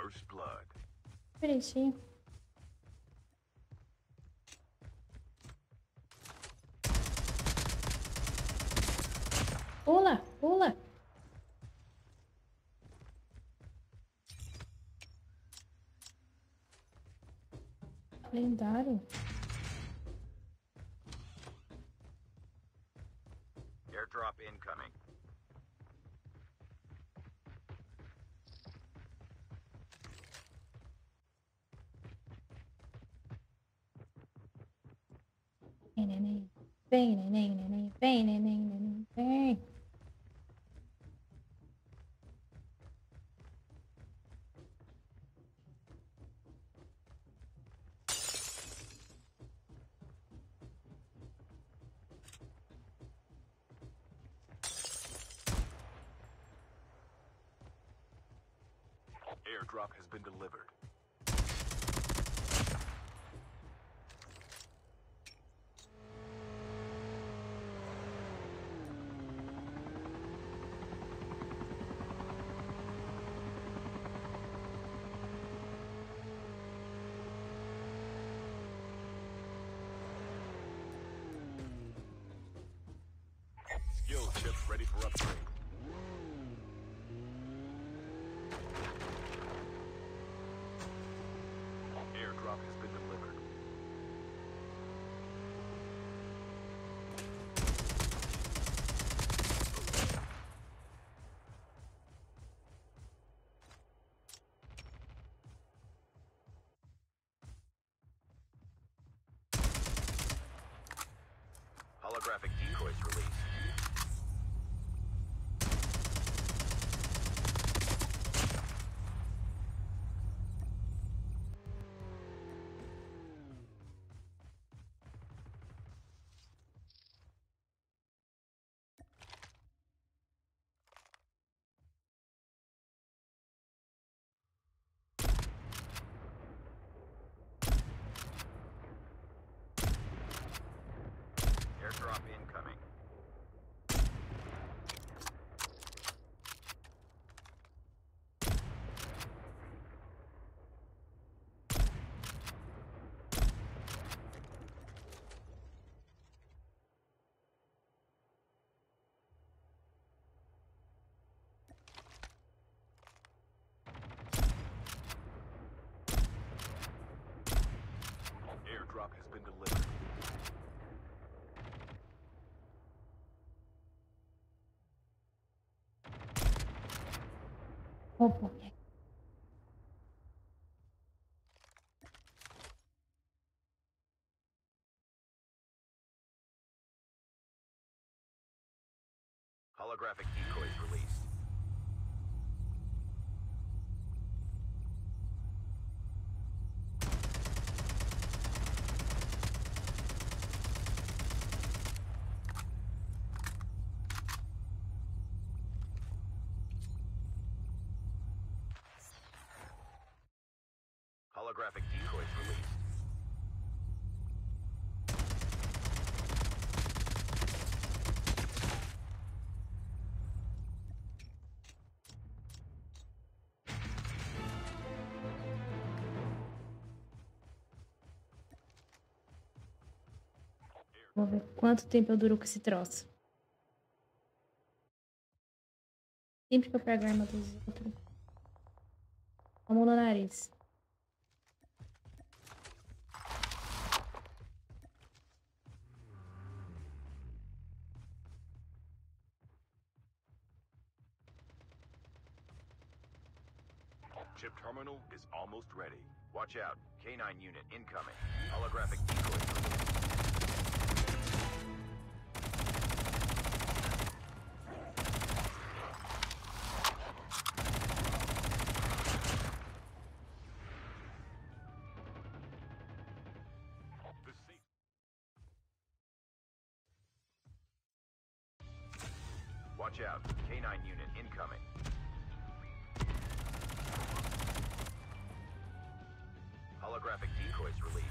First blood. Bonitinho. Pula, pula. Lendário. Airdrop incoming. Vem, neném. Vem, neném, neném. Vem, neném, neném. Vem. Airdrop has been delivered. Skill chips ready for upgrade. Airdrop has been delivered. Holographic decoys released. Airdrop incoming. Airdrop has been delivered. Opa. Holographic decoys released. Holographic decoys released. Vou ver quanto tempo eu duro com esse troço. Sempre que eu pego a arma dos outros, como no nariz. Chip terminal is almost ready. Watch out. K9 unit incoming. Holographic decoy. Watch out. K9 unit incoming. Holographic decoys released.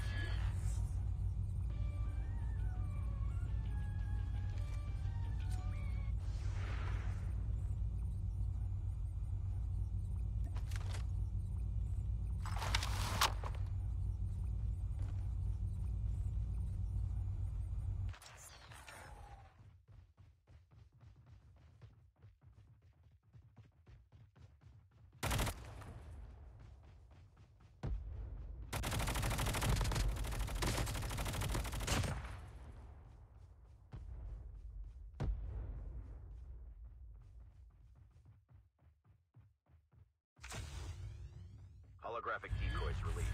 traffic decoys released.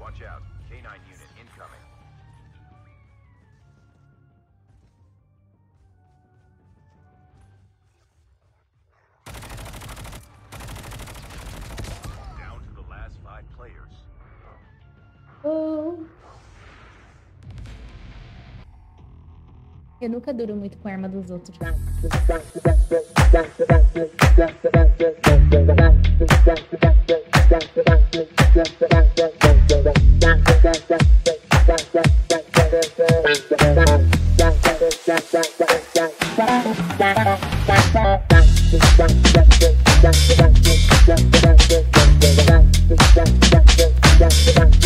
Watch out, K-9 unit incoming. Players. Oh. Eu nunca duro muito com a arma dos outros. That's the